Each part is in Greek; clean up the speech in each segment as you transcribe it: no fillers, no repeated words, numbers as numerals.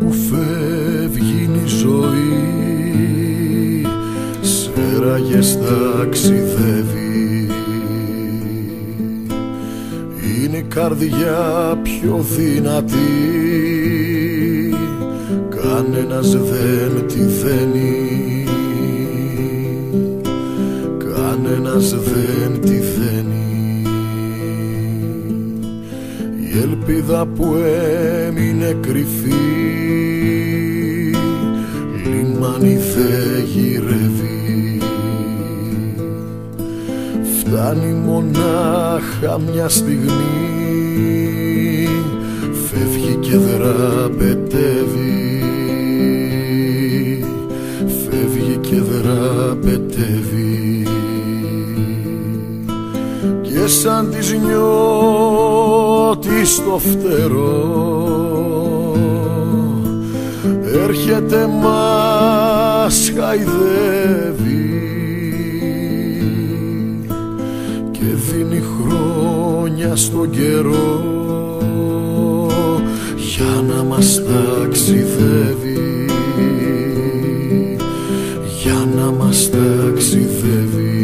που φεύγει η ζωή, σε ράγες ταξιδεύει. Είναι η καρδιά πιο δυνατή, κανένας δεν τη δένει, κανένας δεν τη δένει. Η ελπίδα που έμεινε κρυφή, λιμάνι δε γυρεύει. Φτάνει μονάχα μια στιγμή, φεύγει και δραπετεύει, φεύγει και δραπετεύει. Και σαν της νιώτη στο φτερό, έρχεται μας χαϊδεύει και δίνει χρόνια στον καιρό για να μας ταξιδεύει, για να μας ταξιδεύει.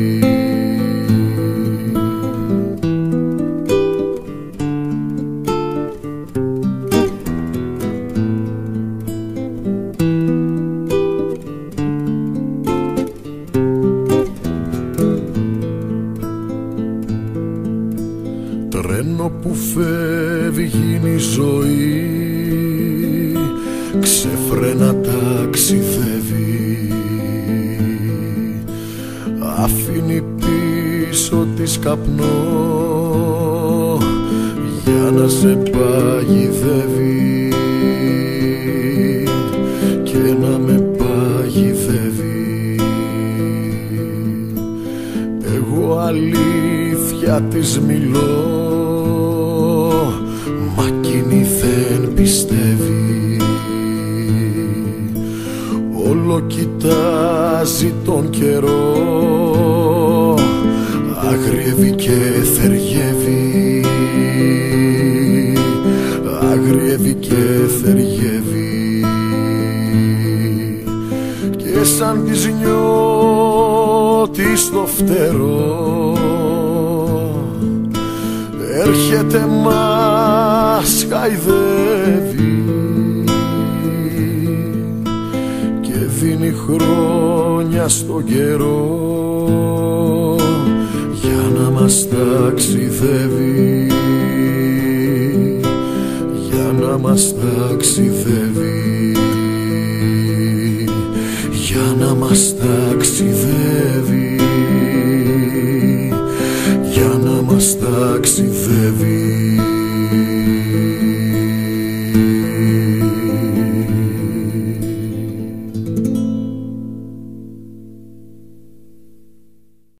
Τρένο που φεύγει η ζωή, ξεφρένα ταξιδεύει. Αφήνει πίσω της καπνό για να σε παγιδεύει και να με παγιδεύει. Εγώ αλήθεια της μιλώ, μα εκείνη δεν πιστεύει. Όλο κοιτάζει τον καιρό, αγριεύει και θεργεύει, αγριεύει και θεργεύει. Και σαν της νιώτη στο φτερό, έρχεται μας χαϊδεύει και δίνει χρόνια στον καιρό για να μας ταξιδεύει, για να μας ταξιδεύει, για να μας ταξιδεύει, για να μας ταξιδεύει.